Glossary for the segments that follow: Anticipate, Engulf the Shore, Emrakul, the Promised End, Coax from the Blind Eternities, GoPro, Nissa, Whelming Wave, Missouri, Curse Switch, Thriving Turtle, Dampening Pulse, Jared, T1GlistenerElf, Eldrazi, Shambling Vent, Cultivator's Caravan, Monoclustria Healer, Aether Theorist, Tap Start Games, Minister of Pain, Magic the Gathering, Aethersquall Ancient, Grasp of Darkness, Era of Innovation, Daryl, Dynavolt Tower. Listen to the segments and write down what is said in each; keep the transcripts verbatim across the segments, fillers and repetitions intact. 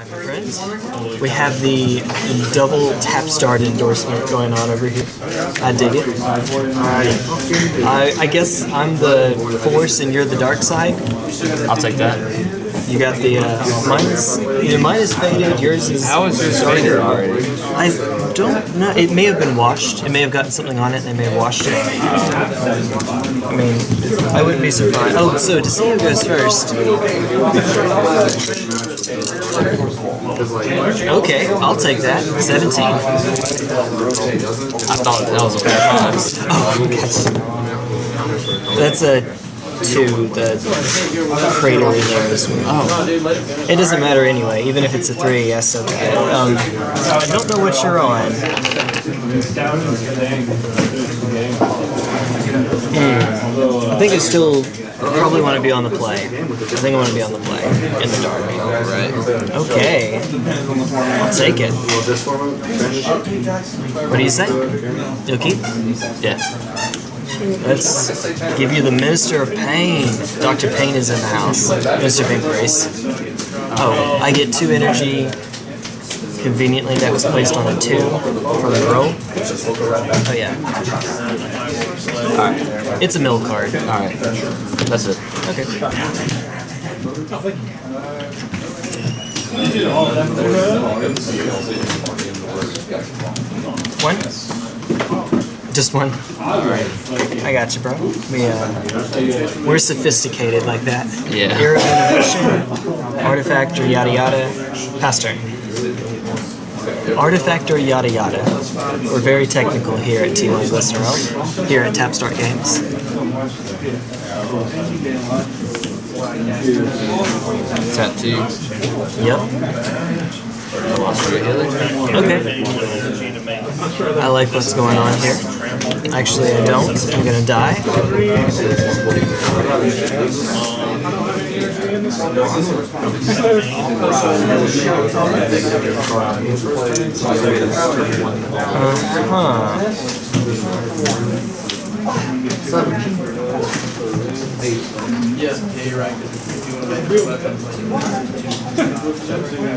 my friends. We have the double tap start endorsement going on over here. I dig it. Alright. I, I guess I'm the force and you're the dark side. I'll take that. You got the uh, minus. Your mine is faded. Yours is. How is yours faded already? I don't know. It may have been washed. It may have gotten something on it. They may have washed it. I mean, I wouldn't be surprised. Oh, so to see who goes first. Okay, I'll take that. Seventeen. I thought that was a bad time. Oh, gotcha. That's a. To the crater in there this one. Oh. It doesn't matter anyway, even if it's a three, I still get it. Um, so I don't know what you're on. Mm. I think I still probably want to be on the play. I think I want to be on the play in the dark. Right. Okay. I'll take it. What do you say? You'll keep? Yeah. Let's give you the Minister of Pain. Doctor Pain is in the house. Minister Pain Grace. Oh, I get two energy. Conveniently, that was placed on a two for the roll. Oh, yeah. Alright. It's a mill card. Alright. That's it. Okay. One? Just one. I got you, bro. We, uh, we're sophisticated like that. Yeah. Era of Innovation, Artifact or yada yada. Pass turn. Artifact or yada yada. We're very technical here at T one Listener, here at Tap Start Games. Tap two. Yep. Okay. I like what's going on here. Actually, I don't. I'm gonna die.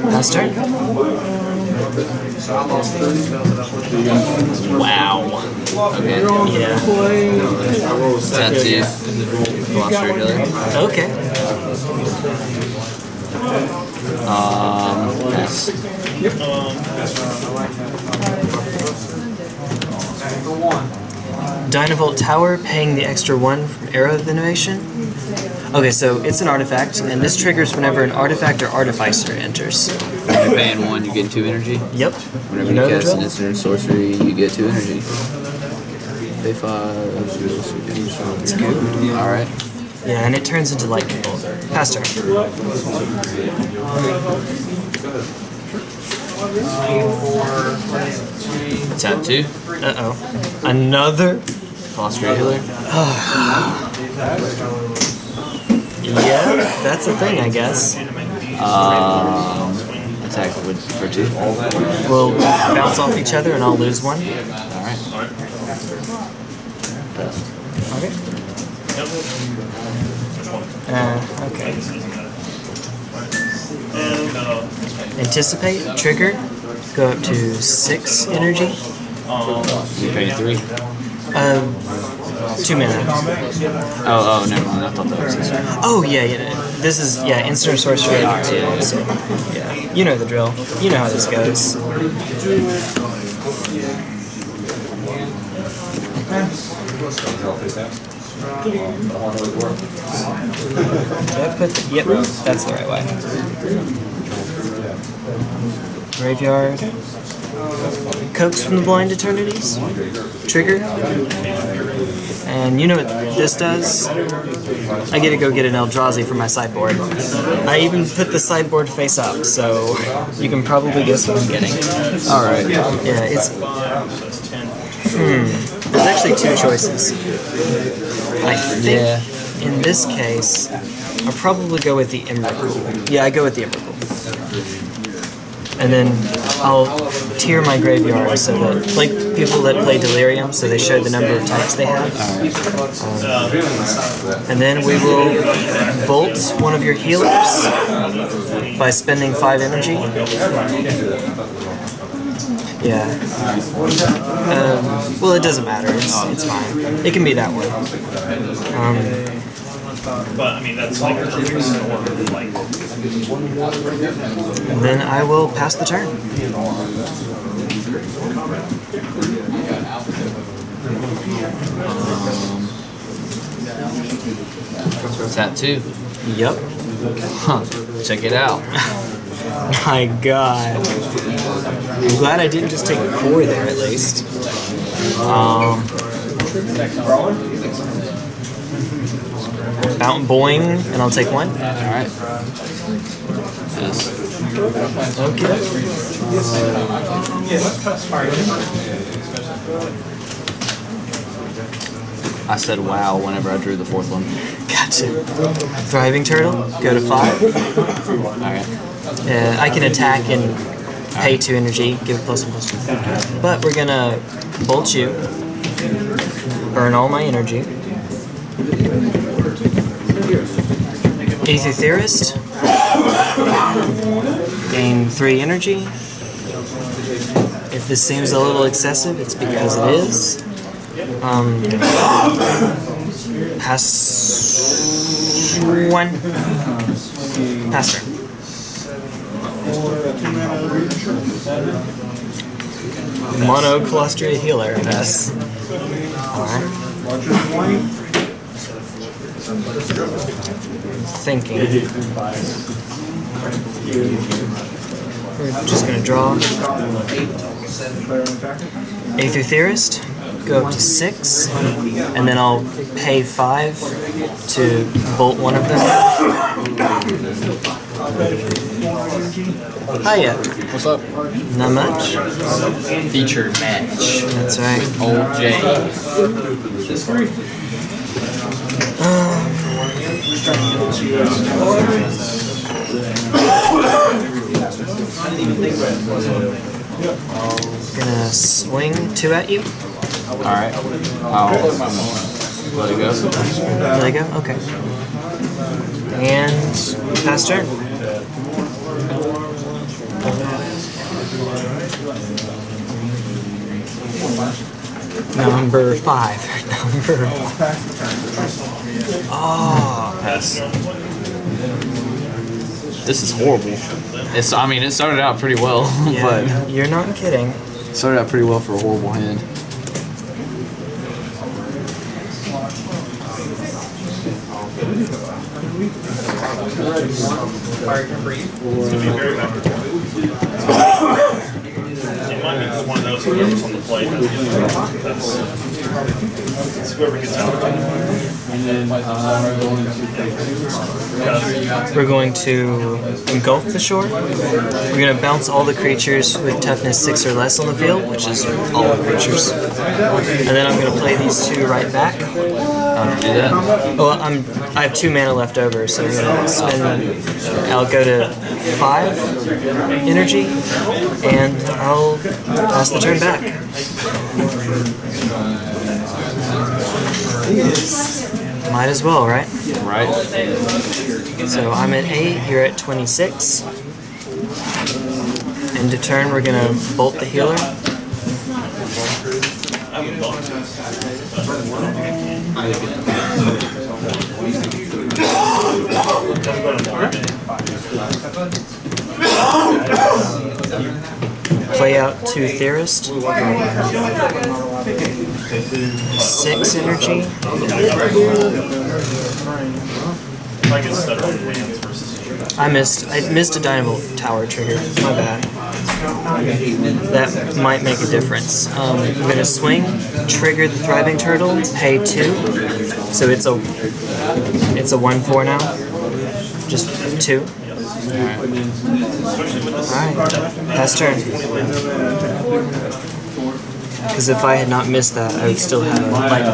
Uh-huh. Last turn. Wow. Okay. Yeah. That's you. Okay. Um. Yes. Yep. Dynavolt Tower, paying the extra one from Era of Innovation. Okay, so it's an artifact, and this triggers whenever an artifact or artificer enters. When you're paying one, you get two energy? Yep. Whenever you, know you cast an instant sorcery, you get two energy. Pay five. That's good. Alright. Yeah, and it turns into lightning bolt. Pass turn. Tap two. Uh-oh. Another? Cluster healer. Oh. Yeah, that's the thing, I guess. Um, attack for two. We'll bounce off each other and I'll lose one. Alright. Okay. Uh, okay. Anticipate, trigger, go up to six energy. You pay three. Um, two minutes. Oh, oh, never mind. I thought that was instant. Oh, yeah, yeah. This is, yeah, instant sorcery. Yeah, yeah, so, yeah. You know the drill. You know how this goes. Did I put the, yep, that's the right way. Graveyard. Coax from the Blind Eternities. Trigger. And you know what this does? I get to go get an Eldrazi for my sideboard. I even put the sideboard face up, so you can probably guess what I'm getting. Alright. Yeah, it's... Hmm. There's actually two choices. I think yeah. in this case, I'll probably go with the Emrakul. Yeah, I go with the Emrakul. and then I'll tier my graveyard so that, like people that play Delirium, so they show the number of types they have. Um, and then we will bolt one of your healers by spending five energy. Yeah. Um, well, it doesn't matter. It's, it's fine. It can be that one. Um, But I mean, that's like a and then I will pass the turn. Is that two? Yep. Huh. Check it out. My God. I'm glad I didn't just take four there at least. Um. Mountain Boing, and I'll take one. All right. Yes. Okay. Um, I said wow whenever I drew the fourth one. Gotcha. Thriving Turtle, go to five. All right. Uh, I can attack and pay two energy, give it plus one plus one. But we're gonna bolt you, burn all my energy. Aether Theorist, gain three energy. If this seems a little excessive, it's because it is. Um, pass one. Pass turn. Monoclustria Healer, pass. Alright. Thinking. We're just going to draw. Aether Theorist, go up to six, and then I'll pay five to bolt one of them. Hiya. What's up? Not much. Feature match. That's right. Old J. This free. Um, gonna swing two at you. Alright. I'll let it go. Let it go? Okay. And pass turn. Number five. Number five. Oh, that's, this is horrible. It's, I mean, it started out pretty well, yeah, but you're not kidding. It started out pretty well for a horrible hand. It might be just one of those whoever's on the plate. That's whoever gets out. And then uh, we're going to engulf the shore. We're going to bounce all the creatures with toughness six or less on the field, which is all the creatures. And then I'm going to play these two right back. Um, do that. Well, I'm, I have two mana left over, so I'm going to spend. I'll go to five energy, and I'll pass the turn back. Might as well, right? Right. So I'm at eight, you're at twenty-six. End of turn, we're going to bolt the healer. Play out two Theorists. Six energy. I missed. I missed a Dynavolt Tower trigger. My bad. That might make a difference. Um, I'm going to swing, trigger the Thriving Turtle, pay two. So it's a it's a one four now. Just two. Alright. Pass turn. Because if I had not missed that, I would still have a lightning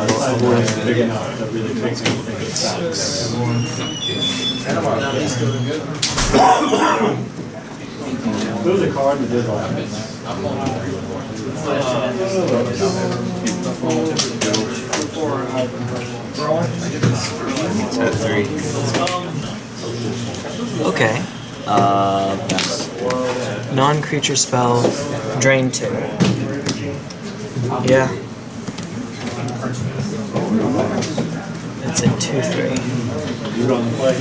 bolt. Who's a card that does all that? I'm on three. Okay. Uh, yes. Non-creature spell, drain two. Yeah. It's in two three. You're on the play.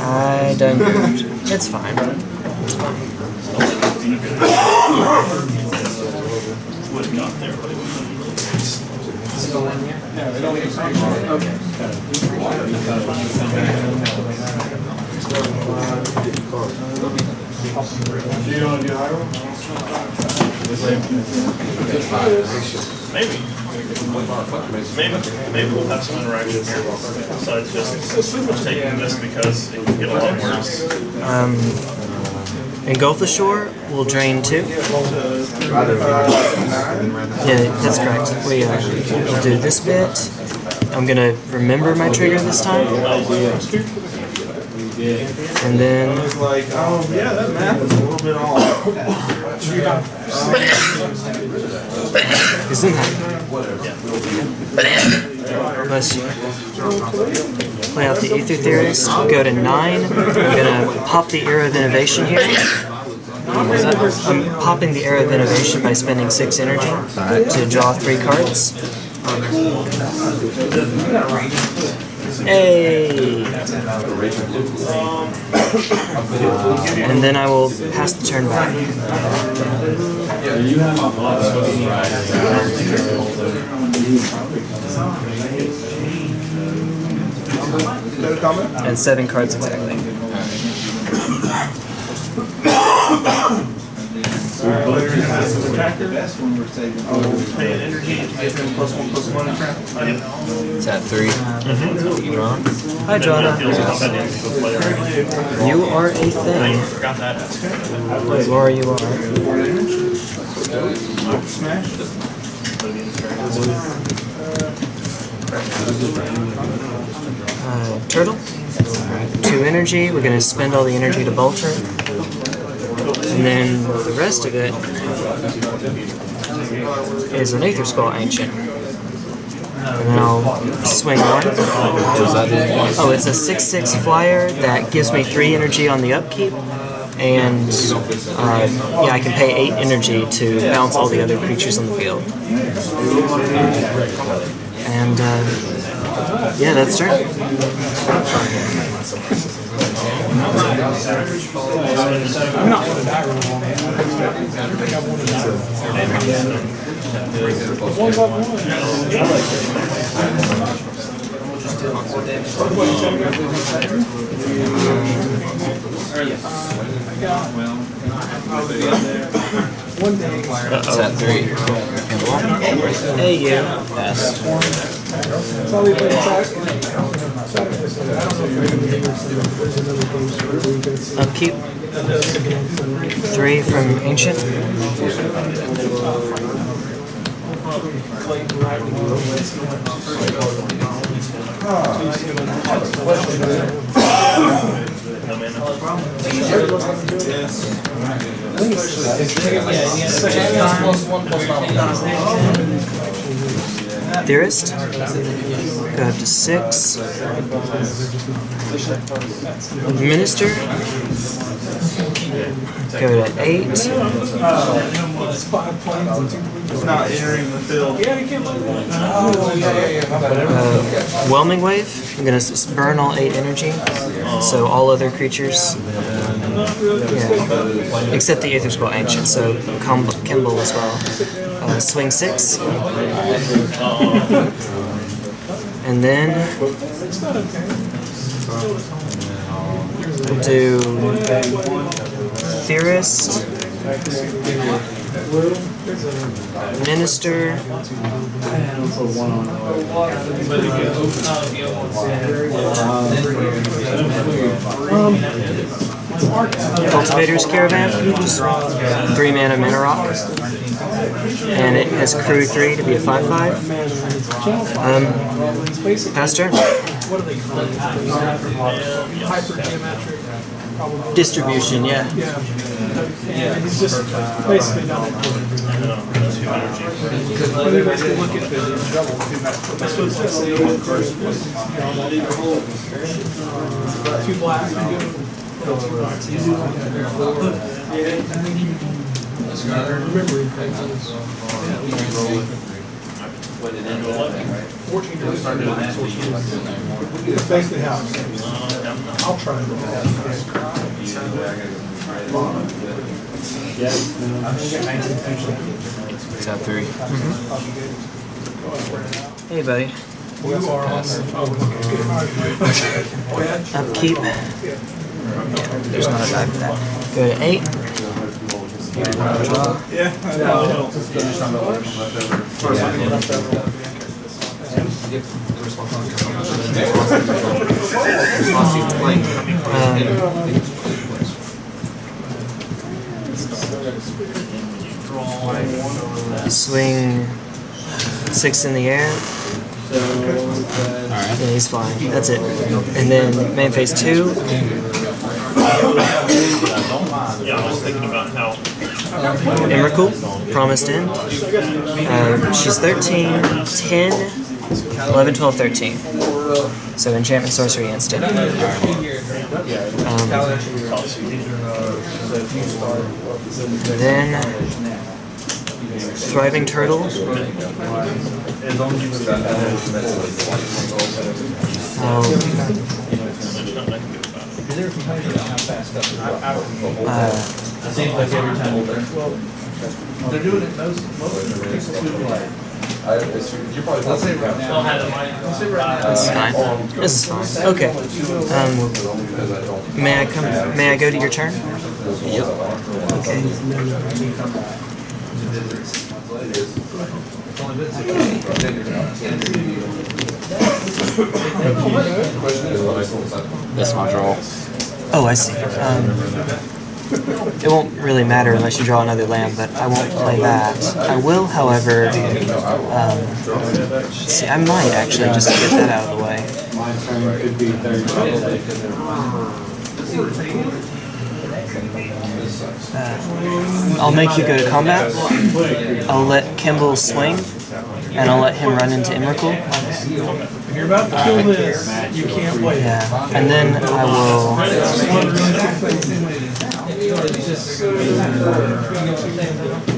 I done moved. It's fine. It's fine. Maybe. Maybe, maybe we'll have some interaction here. So it's just taking this because it can get a lot worse. Um, Engulf the Shore will drain two. Yeah, that's correct. We, uh, we'll do this bit. I'm going to remember my trigger this time. And then... yeah, that math is a little bit off. Isn't that... Bless you. Play out the Aether Theorist. Go to nine. I'm going to pop the Era of Innovation here. I'm popping the Era of Innovation by spending six energy to draw three cards. Hey! And then I will pass the turn back. And seven cards exactly. It's at three. Mm-hmm. Hi, Jonna. Yes. You are a thing. You are, you are. Uh, turtle. Two energy. We're going to spend all the energy to bolter. And then the rest of it is an Aethersquall Ancient. And then I'll swing one. Oh, it's a six six flyer that gives me three energy on the upkeep. And uh, yeah, I can pay eight energy to bounce all the other creatures on the field. And uh, yeah, that's turn. I'm not going to die really long. That's at three. Hey, yeah. Yes. Upkeep. Three from Ancient. Theorist. Go up to six. Minister. Go to eight. Uh, Whelming Wave. I'm going to burn all eight energy. So all other creatures. Yeah. Except the Aethersquall Ancient. So Kimball as well. Uh, swing six. And then we'll do Theorist, Minister, Cultivator's Caravan, just three mana Emrakul. And it has crew three to be a five five. Um, pass turn. distribution, yeah. Yeah. And he's just basically done it. Because you basically look at the two black and remember It into right? fourteen years started doing that. It's basically how I'll try to do that. It's at three. Mm-hmm. Hey, buddy. You are on there. Upkeep. There's not a die for that. Go to eight. Yeah, I know. Um, swing six in the air. And yeah, he's flying. That's it. And then main phase two. Yeah, I was thinking about how Emrakul, Promised End. Um, she's thirteen, ten, eleven, twelve, thirteen. So enchantment, sorcery, and instant. Um, then Thriving Turtle. Um, Uh, it seems like every time they're doing it most That's fine. This is fine. Okay. Um, may I come? May I go to your turn? Yep. Okay. This one draw. Oh, I see. Um, it won't really matter unless you draw another land, but I won't play that. I will, however, um, see, I might actually just get that out of the way. My turn could be thirty. I'll make you go to combat. I'll let Kimball swing, and I'll let him run into Emrakul. If you're about to kill this, you can't play. Yeah, and then I will. Let's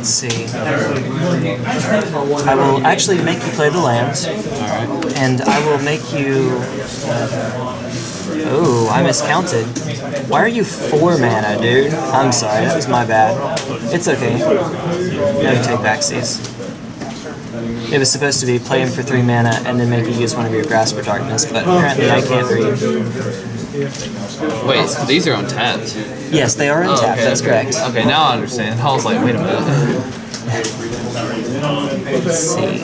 see. I will actually make you play the land, and I will make you. Oh, I miscounted. Why are you four mana, dude? I'm sorry, that was my bad. It's okay. No take backsies. It was supposed to be play him for three mana and then maybe use one of your Grasp of Darkness, but apparently I can't read. Wait, so these are untapped? Yes, they are untapped, oh, okay. That's correct. Okay, now I understand. I was like, wait a minute. Let's see.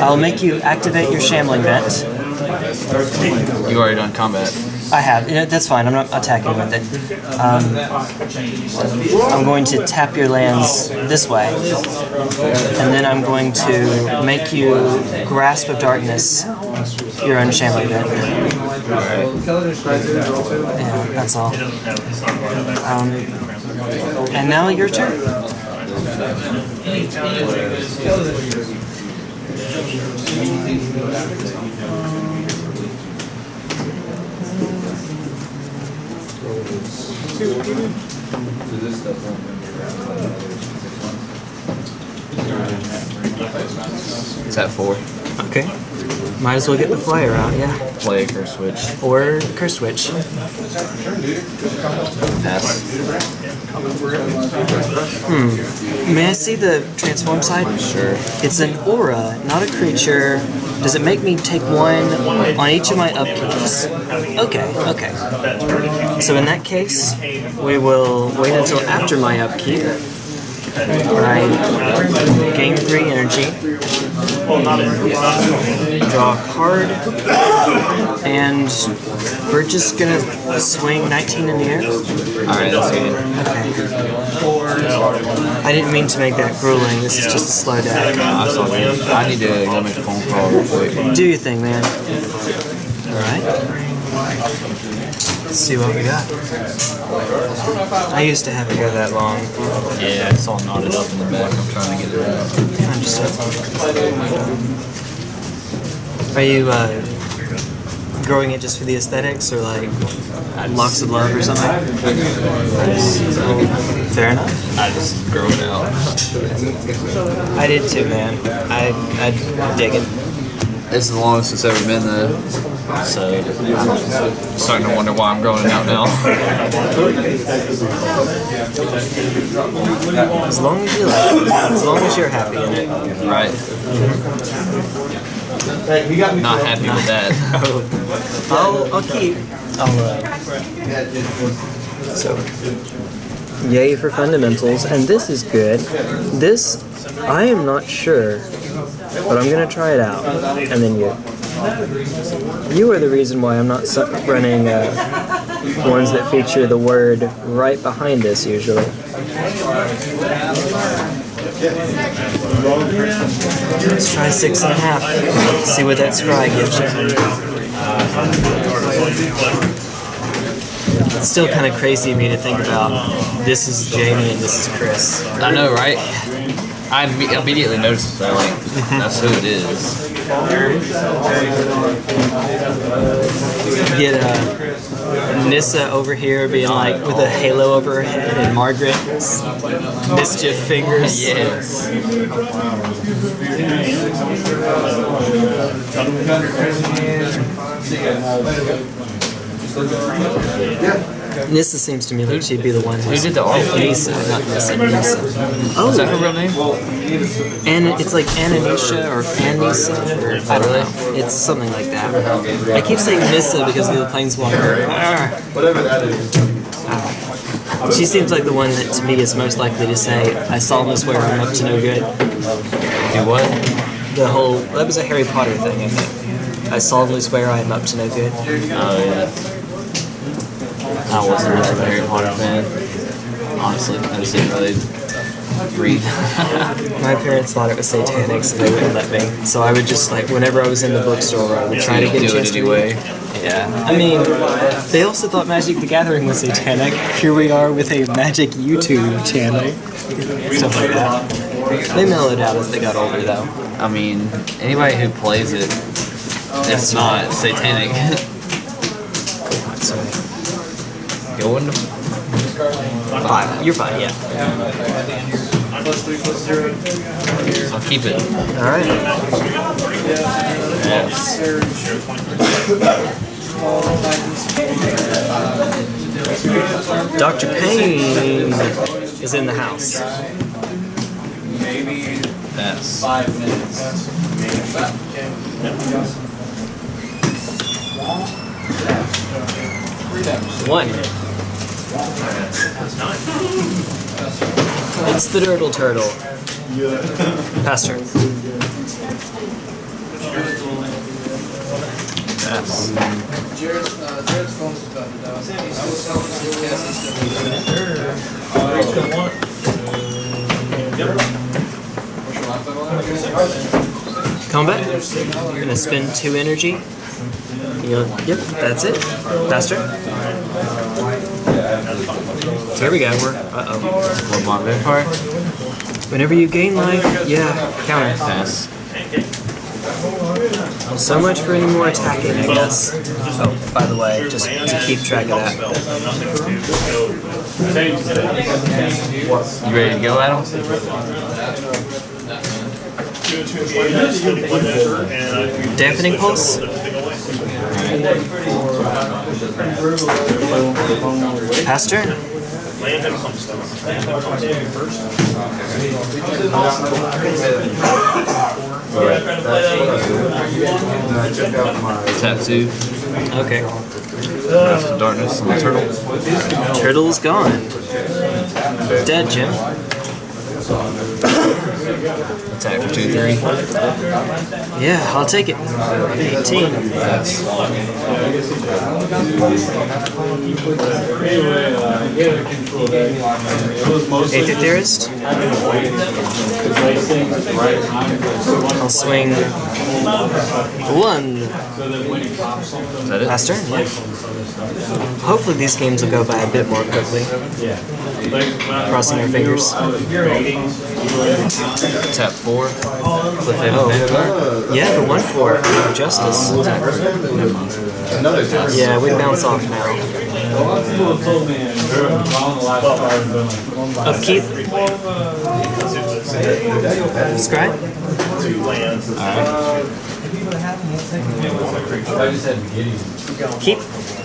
I'll make you activate your Shambling Vent. You already done combat. I have. Yeah, that's fine. I'm not attacking with it. Um, I'm going to tap your lands this way, and then I'm going to make you Grasp of Darkness your own Shambling Vent. Yeah, that's all. Um, and now your turn. It's at four. Okay. Might as well get the flyer out, yeah. Play a Curse Switch. Or Curse Switch. Pass. Hmm. May I see the transform side? Sure. It's an aura, not a creature. Does it make me take one on each of my upkeeps? Okay, okay. So in that case, we will wait until after my upkeep. I gain three energy, draw a card, and we're just gonna swing nineteen in the air. Alright, that's good. Okay. I didn't mean to make that grueling, this is just a slow deck. I need to go make a phone call real quick. Do your thing, man. Alright. Let's see what we got. I used to have it go that long. Yeah, it's all knotted up in the back. I'm trying to get it out. I'm just so... Are you uh, growing it just for the aesthetics, or like locks of love or something? Fair enough. I just grow it out. I did too, man. I, I dig it. It's the longest it's ever been, though. So, I'm starting to wonder why I'm growing out now. As long as you like it. As long as you're happy in it. Right. Mm-hmm. Not happy with that. Oh, okay. Oh, uh, so, yay for fundamentals. And this is good. This, I am not sure. But I'm going to try it out, and then you. You are the reason why I'm not su running uh, ones that feature the word right behind this, usually. Let's try six and a half, see what that scry gives you. It's still kind of crazy of me to think about, this is Jamie and this is Chris. I know, right? I immediately noticed that, like, that's who it is. Get uh, Nissa over here being like, with a halo over her head, and Margaret's mischief fingers. Yes. Yeah. Nissa seems to me like she'd be the one who did the art. Nissa, not Nissa, Nissa. Oh, is that her real name? And it's like Ananisha or Anissa, or I don't know. It's something like that. I keep saying Nissa because of the planeswalker. Whatever that is. She seems like the one that to me is most likely to say, "I saw Miss Ware, I'm up to no good." Do what? The whole that was a Harry Potter thing, I think. I saw Miss Ware, I'm up to no good. Oh yeah. I wasn't really a Harry Potter fan. Honestly, I just didn't really read. My parents thought it was satanic, so they wouldn't let me. So I would just, like, whenever I was in the bookstore, I would try to get a chance to read. Yeah. I mean, they also thought Magic the Gathering was satanic. Here we are with a Magic YouTube channel. Stuff like that. They mellowed out as they got older, though. I mean, anybody who plays it, it's not satanic. Sorry. Going to five. You're fine, yeah. I'll keep it. Alright. Yes. Doctor Payne is in the house. Maybe that's five minutes. One. It's the Dirtle Turtle. Pass turn. Combat. You're going to spend two energy. You'll, yep, that's it. Faster. So here we go. We're uh oh. Alright. Whenever you gain life, yeah, counter. Pass. So much for any more attacking, I guess. Oh, by the way, just to keep track of that. You ready to go, Adam? Dampening Pulse. Pass turn. Tattoo. Okay. Grasp of Darkness on the turtle. Turtle's gone. Dead, Jim. Attack for two, three. Yeah, I'll take it. eighteen. Yes. Aether Theorist. I'll swing one. Is that it? Last turn. Yeah. Hopefully these games will go by a bit more quickly. Crossing our fingers. Tap four. Oh. Yeah, the one four. Justice. Another test. Yeah, we bounce off now. Upkeep. Scry. Alright. Keep. Alright.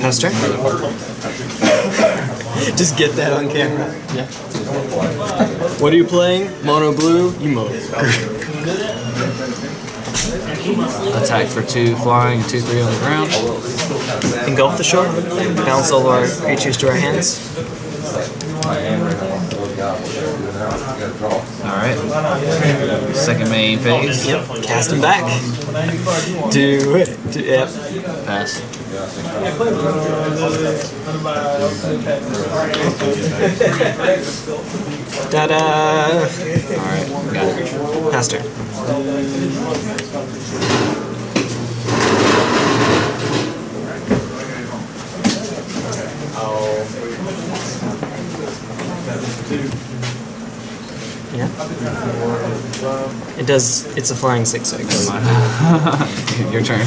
Pastor? Just get that on camera. Yeah. What are you playing? Mono blue? You mono. Attack for two, flying, two, three on the ground. Engulf the Shore. Bounce all our creatures to our hands. Alright. Second main phase. Yep. Cast him back. Do it. Do, yep. Pass. Ta da! Alright. Got it. Pass turn. Yeah. It does. It's a flying six six. Your turn.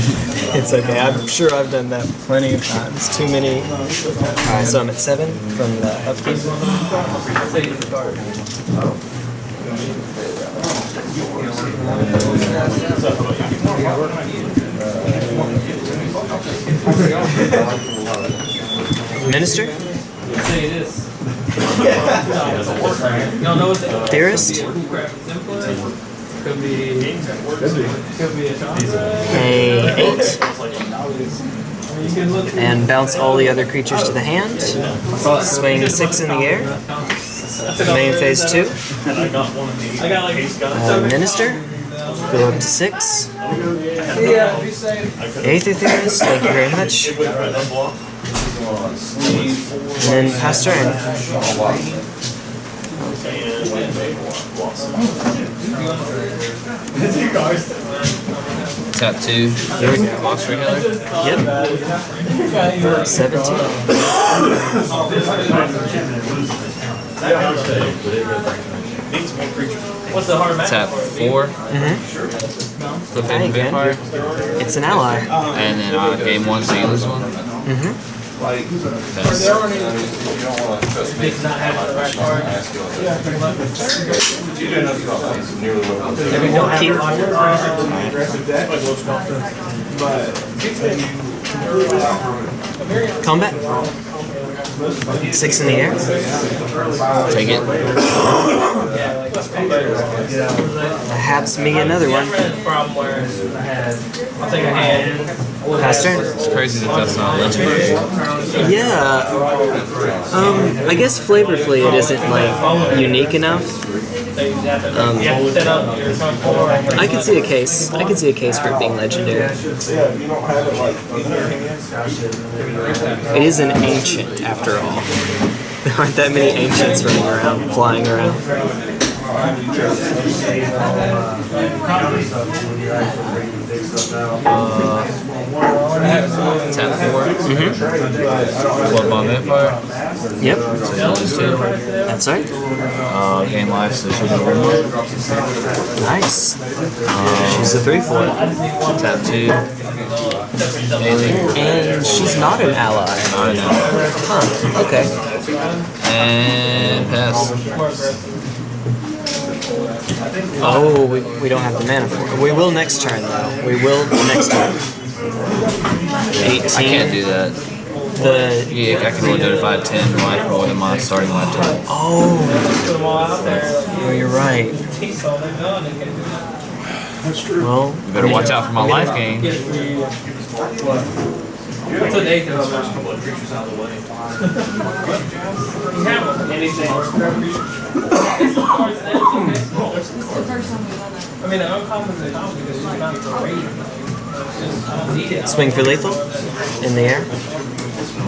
It's okay. I'm sure I've done that plenty of times. Too many. Alright, so I'm at seven from the upkeep. Minister? Say it is. Theorist? A eight. And bounce all the other creatures to the hand. Swing six in the air. Main phase two. Uh, Minister? Go up to six. Aether Theorist, thank you very much. And then pass turn. Tap two. There we go. Box regular. Yep. Seventeen. What's the hard match? Tap four. Mm-hmm. Flip in vampire. It's an ally. And then uh, game one, so you lose one. Mm-hmm. Like, that's, you don't want to trust me. Not have a right card. You don't have to nearly well. If you don't have a right card, combat. Six in the air. Take it. Perhaps me another one. I think I had. Pass turn. It's crazy that that's not legible. Yeah. Um, I guess flavorfully it isn't like unique enough. Um, I could see a case. I could see a case for it being legendary. It is an ancient, after all. There aren't that many ancients running around, flying around. Uh, Tap four. Mm-hmm. Club on vampire. Yep. That's right. Uh, game life, so she's a one. Nice. Um, she's a three four. Tap two. And she's not an ally. Not an ally. Huh. Okay. And pass. Oh, we, we don't have the mana for it. We will next turn, though. We will next turn. eighteen. I can't do that. the... Yeah, I can only do it if I have ten life roll in my starting life total. Oh! Oh, you're right. That's true. Well, you better watch out for my life gain. What's an eight though? First couple of creatures out of the way. Anything. I mean, I'm compensating because it's not the rate. Swing for lethal in the air.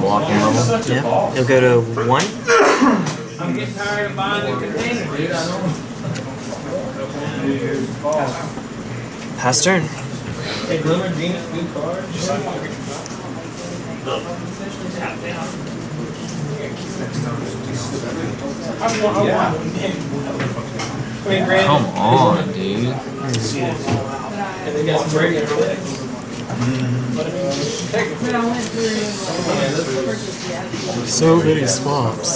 Walking level. Yeah. It'll go to one. I'm getting tired of buying the container, dude. I don't. Pass turn. Hey, Glimmer Venus, new card. Yeah. Come on, dude. Mm. So many swaps.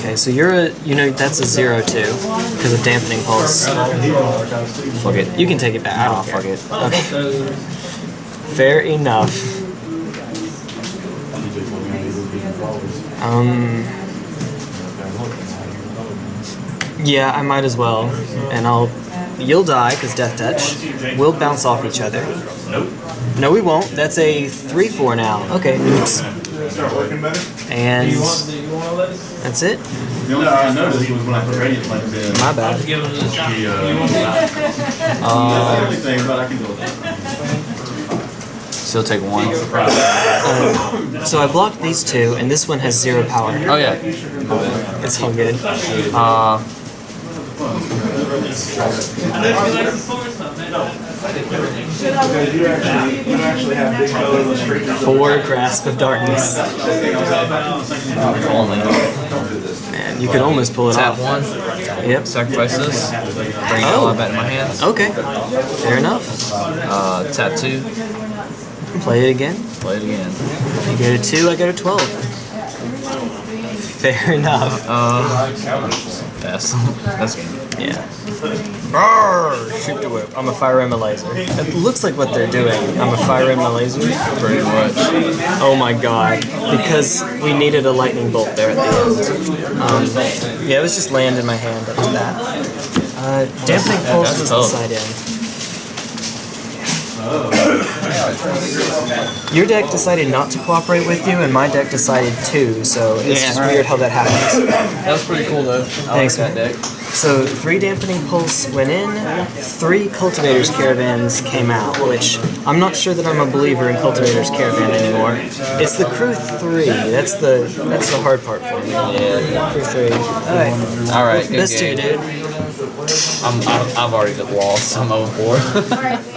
Okay, so you're a, you know, that's a zero two because of Dampening Pulse. Fuck it. You can take it back. I don't fuck it. Okay. Fair enough. Um. Yeah, I might as well. And I'll. You'll die because Death Touch. We'll bounce off each other. Nope. No, we won't. That's a three four now. Okay. Start working better. And do you want, do you want to let us? That's it. The only thing I noticed was when I put Radiant Light in. My bad. The only thing, but I can do that. Still take one. um, so I blocked these two, and this one has zero power. Oh yeah. It's all good. Uh. Four Grasp of Darkness. Man, you could almost pull it off. Tap one. Yep. Sacrifice this. Bring all of that in my hands. Okay. Fair enough. Uh, tap two. Play it again. Play it again. You go to two, I go to twelve. Fair enough. Uh... That's, that's yeah. Arrgh, shoot the whip. I'm a fire and a laser. It looks like what they're doing. I'm a fire and a laser. Pretty much. Oh my god. Because we needed a lightning bolt there at the end. Um, yeah, it was just land in my hand up to that. Uh, Dampening Pulse was the side end. Your deck decided not to cooperate with you, and my deck decided to, so it's yeah, just right. Weird how that happens. That was pretty cool, though. I Thanks, like that deck. So, three Dampening Pulse went in, three Cultivator's Caravans came out, which I'm not sure that I'm a believer in Cultivator's Caravan anymore. It's the Crew three, that's the that's the hard part for me. Yeah. Crew three. Alright. Alright, good game. Best to you, dude. I'm, I've already lost, I'm oh and four.